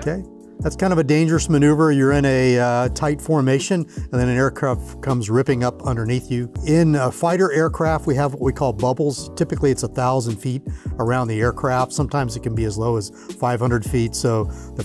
Okay, that's kind of a dangerous maneuver. You're in a tight formation and then an aircraft comes ripping up underneath you. In a fighter aircraft, we have what we call bubbles. Typically it's 1,000 feet around the aircraft. Sometimes it can be as low as 500 feet. So the